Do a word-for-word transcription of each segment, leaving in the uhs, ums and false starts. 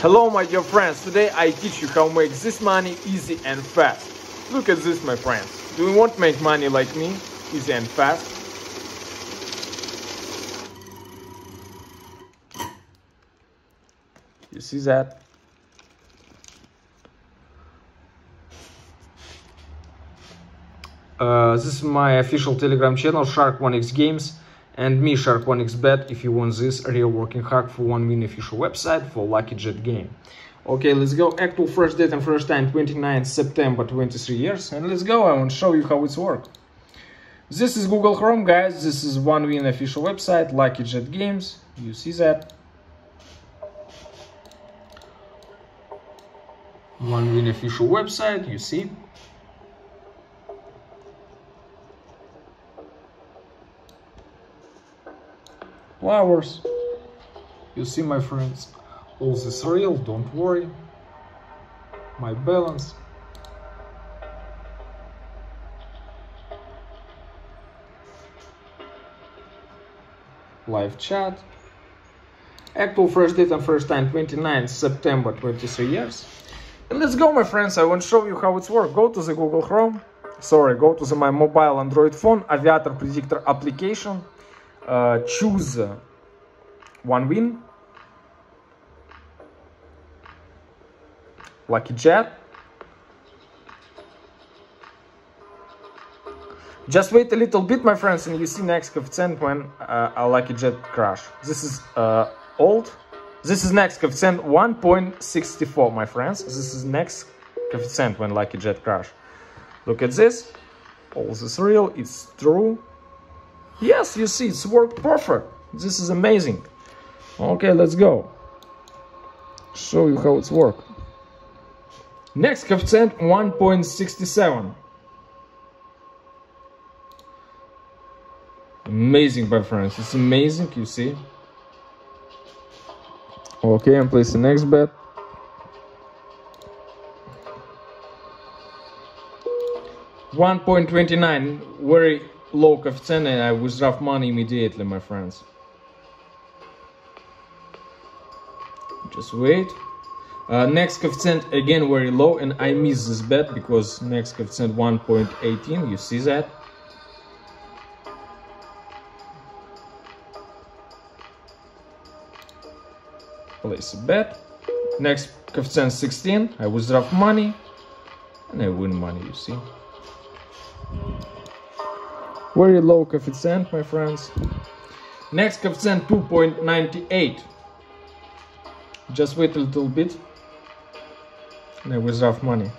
Hello my dear friends, today I teach you how to make this money easy and fast. Look at this my friends, do you want to make money like me, easy and fast? You see that? Uh, this is my official Telegram channel Shark one X Games and me Shark one X bet if you want this real working hack for one win official website for Lucky Jet Game. Okay, let's go. Actual fresh date and fresh time twenty-ninth September twenty-three years, and let's go. I want to show you how it's worked. This is Google Chrome, guys. This is one win official website Lucky Jet Games. You see that? one win official website, you see? Flowers, you see my friends, all this real, don't worry, my balance, live chat, actual fresh date and fresh time twenty-ninth September twenty-three years, and let's go my friends. I want to show you how it's work. Go to the Google Chrome, sorry, go to the, my mobile Android phone, aviator predictor application. Uh, choose one win, Lucky Jet. Just wait a little bit, my friends, and you see next coefficient when uh, a Lucky Jet crash. This is uh, old. This is next coefficient one point six four, my friends. This is next coefficient when Lucky Jet crash. Look at this. All this real. It's true. Yes, you see, it's worked perfect. This is amazing. Okay, let's go. Show you how it's worked. Next coefficient one point six seven. Amazing, my friends. It's amazing, you see. Okay, and place the next bet. one point two nine, very low coefficient, and I withdraw money immediately, my friends. Just wait. Uh, next coefficient again very low, and I miss this bet because next coefficient one point one eight. You see that? Place a bet. Next coefficient sixteen. I withdraw money, and I win money. You see. Very low coefficient, my friends. Next coefficient two point nine eight. Just wait a little bit. And I withdraw money.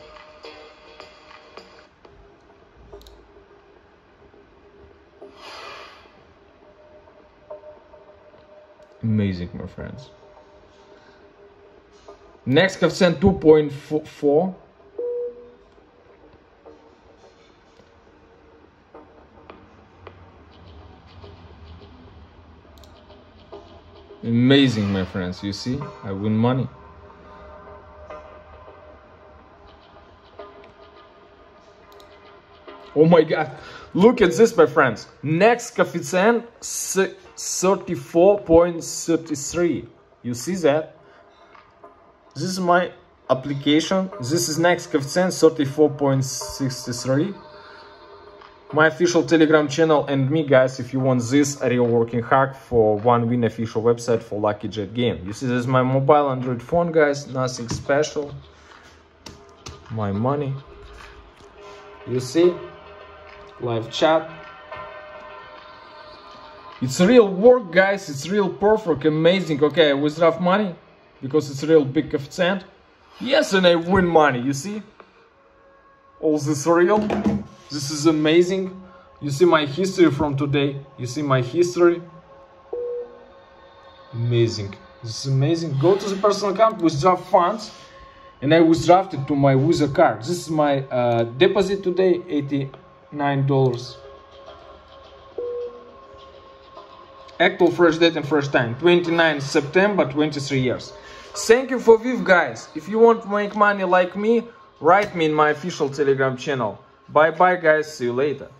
Amazing, my friends. Next coefficient two point four. Amazing, my friends, you see, I win money. Oh my god, look at this, my friends. Next coefficient thirty-four point three three. You see that? This is my application. This is next coefficient thirty-four point six three. My official Telegram channel and me, guys, if you want this real working hack for one win official website for Lucky Jet Game. You see, this is my mobile Android phone, guys, nothing special. My money. You see? Live chat. It's real work, guys, it's real perfect, amazing. Okay, I withdraw money because it's real big coefficient. Yes, and I win money, you see? All this real. This is amazing. You see my history from today. You see my history. Amazing. This is amazing. Go to the personal account, withdraw funds, and I withdraw it to my Visa card. This is my uh, deposit today, eighty-nine dollars. Actual fresh date and fresh time, twenty-ninth September, twenty-three years. Thank you for V I V, guys. If you want to make money like me, write me in my official Telegram channel. Bye bye guys, see you later.